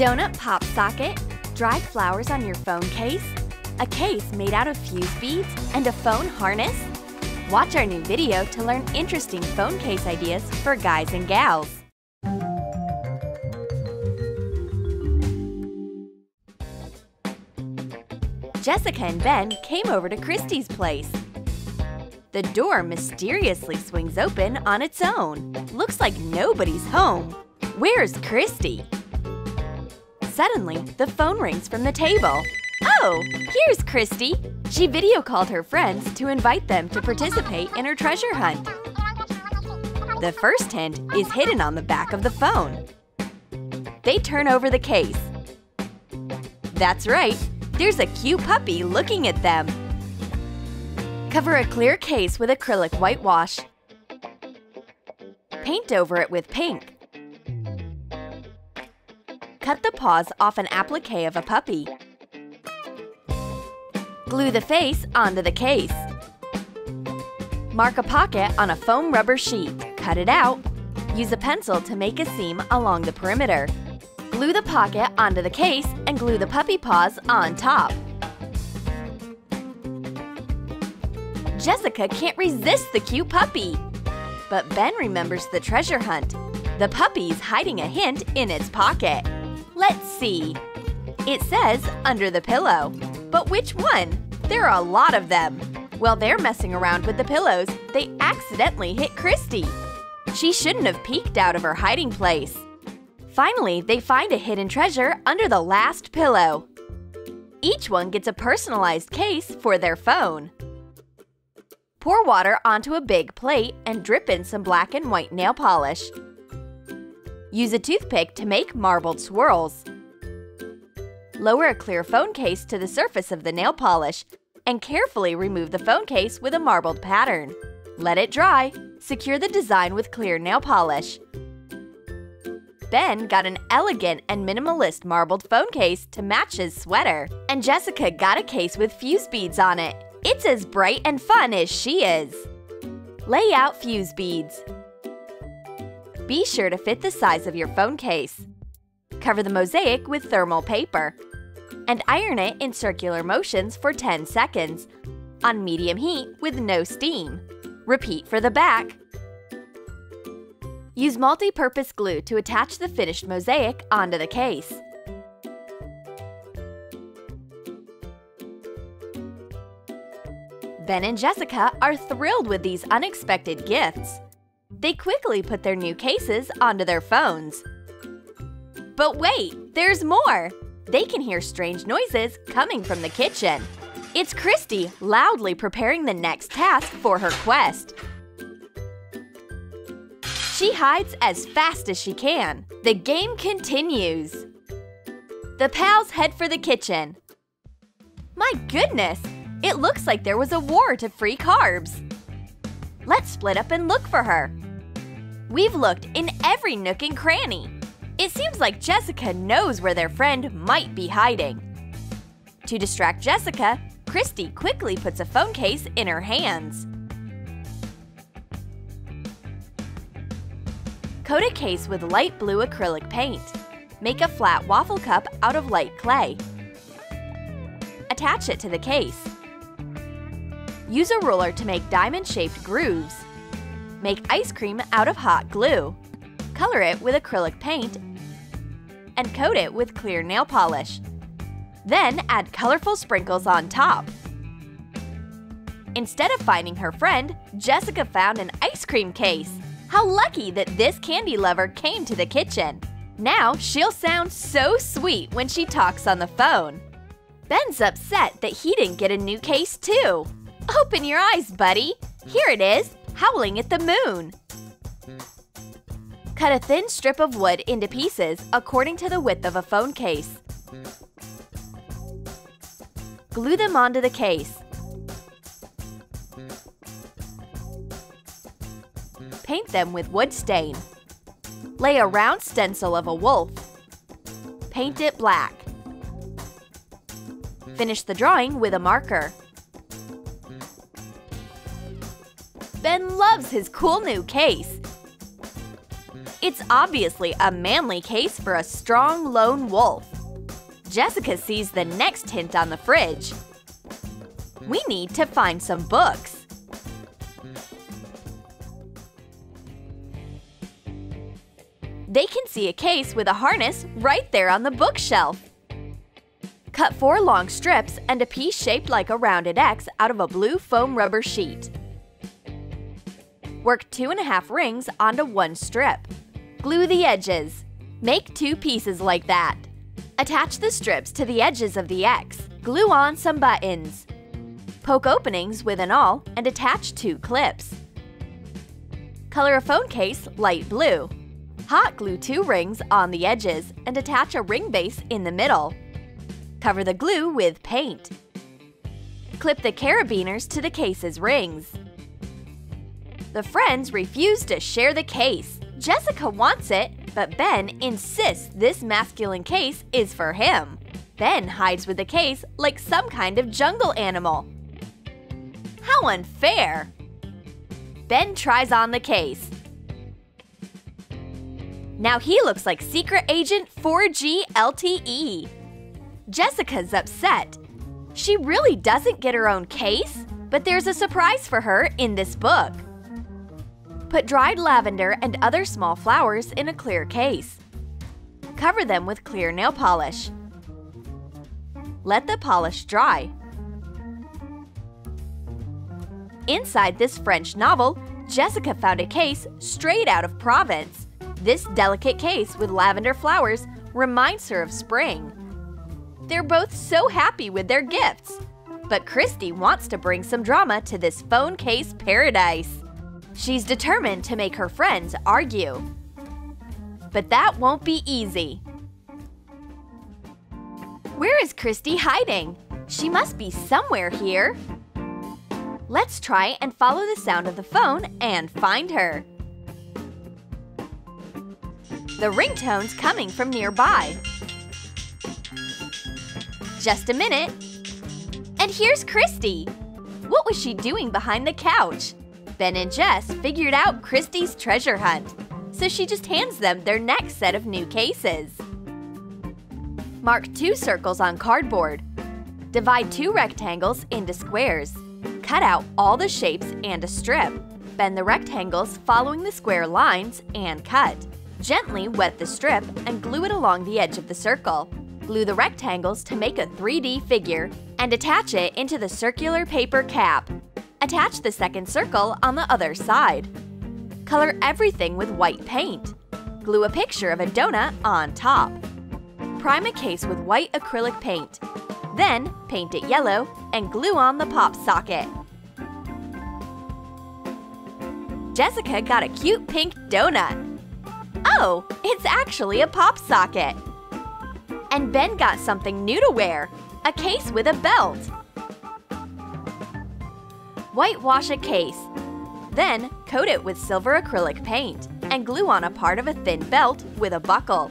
donut pop socket, dried flowers on your phone case, a case made out of fuse beads, and a phone harness? Watch our new video to learn interesting phone case ideas for guys and gals. Jessica and Ben came over to Christy's place. The door mysteriously swings open on its own. Looks like nobody's home. Where's Christy? Suddenly, the phone rings from the table. Oh, here's Christy! She video called her friends to invite them to participate in her treasure hunt. The first hint is hidden on the back of the phone. They turn over the case. That's right! There's a cute puppy looking at them. Cover a clear case with acrylic whitewash. Paint over it with pink. Cut the paws off an applique of a puppy. Glue the face onto the case. Mark a pocket on a foam rubber sheet. Cut it out. Use a pencil to make a seam along the perimeter. Glue the pocket onto the case and glue the puppy paws on top. Jessica can't resist the cute puppy! But Ben remembers the treasure hunt. The puppy's hiding a hint in its pocket. Let's see. It says, under the pillow. But which one? There are a lot of them. While they're messing around with the pillows, they accidentally hit Christy. She shouldn't have peeked out of her hiding place. Finally, they find a hidden treasure under the last pillow. Each one gets a personalized case for their phone. Pour water onto a big plate and drip in some black and white nail polish. Use a toothpick to make marbled swirls. Lower a clear phone case to the surface of the nail polish and carefully remove the phone case with a marbled pattern. Let it dry. Secure the design with clear nail polish. Ben got an elegant and minimalist marbled phone case to match his sweater. And Jessica got a case with fuse beads on it. It's as bright and fun as she is. Lay out fuse beads. Be sure to fit the size of your phone case. Cover the mosaic with thermal paper. And iron it in circular motions for 10 seconds on medium heat with no steam. Repeat for the back. Use multi-purpose glue to attach the finished mosaic onto the case. Ben and Jessica are thrilled with these unexpected gifts. They quickly put their new cases onto their phones. But wait, there's more! They can hear strange noises coming from the kitchen. It's Christy loudly preparing the next task for her quest. She hides as fast as she can. The game continues. The pals head for the kitchen. My goodness! It looks like there was a war to free carbs. Let's split up and look for her. We've looked in every nook and cranny. It seems like Jessica knows where their friend might be hiding. To distract Jessica, Christy quickly puts a phone case in her hands. Coat a case with light blue acrylic paint. Make a flat waffle cup out of light clay. Attach it to the case. Use a ruler to make diamond-shaped grooves. Make ice cream out of hot glue. Color it with acrylic paint and coat it with clear nail polish. Then add colorful sprinkles on top. Instead of finding her friend, Jessica found an ice cream case. How lucky that this candy lover came to the kitchen! Now she'll sound so sweet when she talks on the phone. Ben's upset that he didn't get a new case too. Open your eyes, buddy! Here it is, howling at the moon! Cut a thin strip of wood into pieces according to the width of a phone case. Glue them onto the case. Paint them with wood stain. Lay a round stencil of a wolf. Paint it black. Finish the drawing with a marker. Ben loves his cool new case. It's obviously a manly case for a strong lone wolf. Jessica sees the next hint on the fridge. We need to find some books. They can see a case with a harness right there on the bookshelf. Cut 4 long strips and a piece shaped like a rounded X out of a blue foam rubber sheet. Work 2.5 rings onto 1 strip. Glue the edges. Make 2 pieces like that. Attach the strips to the edges of the X. Glue on some buttons. Poke openings with an awl and attach 2 clips. Color a phone case light blue. Hot glue 2 rings on the edges and attach a ring base in the middle. Cover the glue with paint. Clip the carabiners to the case's rings. The friends refuse to share the case. Jessica wants it, but Ben insists this masculine case is for him. Ben hides with the case like some kind of jungle animal. How unfair! Ben tries on the case. Now he looks like Secret Agent 4G LTE. Jessica's upset. She really doesn't get her own case, but there's a surprise for her in this book. Put dried lavender and other small flowers in a clear case. Cover them with clear nail polish. Let the polish dry. Inside this French novel, Jessica found a case straight out of Provence. This delicate case with lavender flowers reminds her of spring. They're both so happy with their gifts. But Christy wants to bring some drama to this phone case paradise. She's determined to make her friends argue. But that won't be easy. Where is Christy hiding? She must be somewhere here. Let's try and follow the sound of the phone and find her. The ringtone's coming from nearby. Just a minute. And here's Christy. What was she doing behind the couch? Ben and Jess figured out Christy's treasure hunt, so she just hands them their next set of new cases. Mark 2 circles on cardboard. Divide 2 rectangles into squares. Cut out all the shapes and a strip. Bend the rectangles following the square lines and cut. Gently wet the strip and glue it along the edge of the circle. Glue the rectangles to make a 3D figure and attach it into the circular paper cap. Attach the second circle on the other side. Color everything with white paint. Glue a picture of a donut on top. Prime a case with white acrylic paint. Then paint it yellow and glue on the pop socket. Jessica got a cute pink donut. Oh, it's actually a pop socket! And Ben got something new to wear, a case with a belt. Whitewash a case, then coat it with silver acrylic paint and glue on a part of a thin belt with a buckle.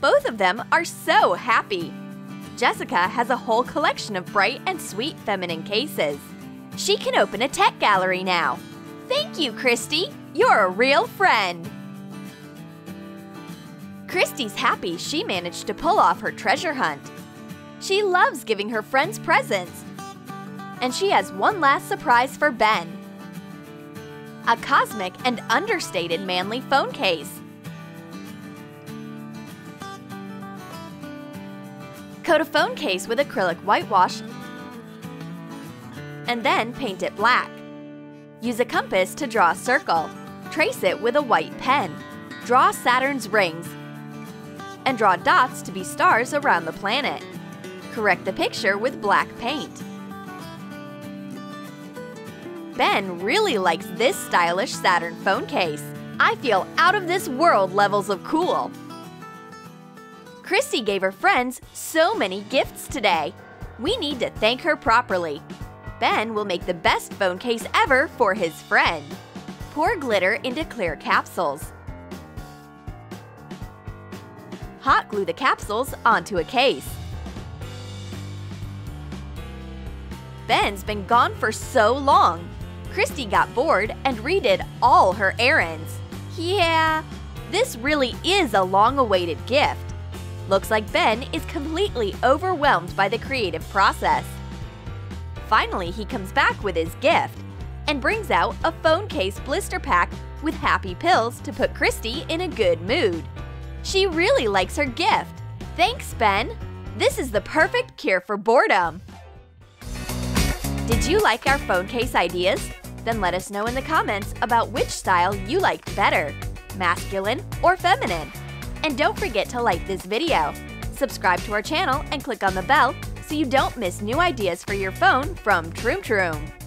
Both of them are so happy. Jessica has a whole collection of bright and sweet feminine cases. She can open a tech gallery now. Thank you, Christy! You're a real friend! Christy's happy she managed to pull off her treasure hunt. She loves giving her friends presents. And she has one last surprise for Ben. A cosmic and understated manly phone case. Coat a phone case with acrylic whitewash and then paint it black. Use a compass to draw a circle. Trace it with a white pen. Draw Saturn's rings. And draw dots to be stars around the planet. Correct the picture with black paint. Ben really likes this stylish Saturn phone case. I feel out of this world levels of cool. Christy gave her friends so many gifts today. We need to thank her properly. Ben will make the best phone case ever for his friend. Pour glitter into clear capsules. Hot glue the capsules onto a case. Ben's been gone for so long. Christy got bored and redid all her errands. Yeah, this really is a long-awaited gift. Looks like Ben is completely overwhelmed by the creative process. Finally, he comes back with his gift and brings out a phone case blister pack with happy pills to put Christy in a good mood. She really likes her gift. Thanks, Ben! This is the perfect cure for boredom! Did you like our phone case ideas? Then let us know in the comments about which style you liked better – masculine or feminine. And don't forget to like this video, subscribe to our channel and click on the bell so you don't miss new ideas for your phone from Troom Troom.